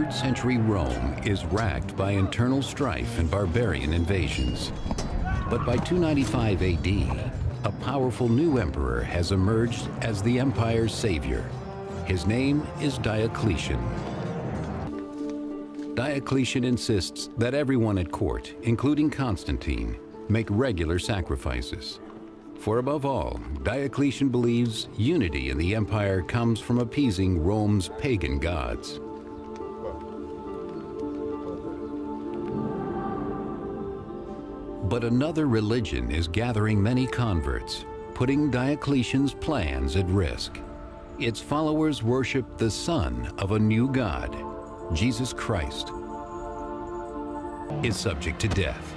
3rd-century Rome is racked by internal strife and barbarian invasions. But by 295 AD, a powerful new emperor has emerged as the empire's savior. His name is Diocletian. Diocletian insists that everyone at court, including Constantine, make regular sacrifices. For above all, Diocletian believes unity in the empire comes from appeasing Rome's pagan gods. But another religion is gathering many converts, putting Diocletian's plans at risk. Its followers worship the son of a new god, Jesus Christ, is subject to death.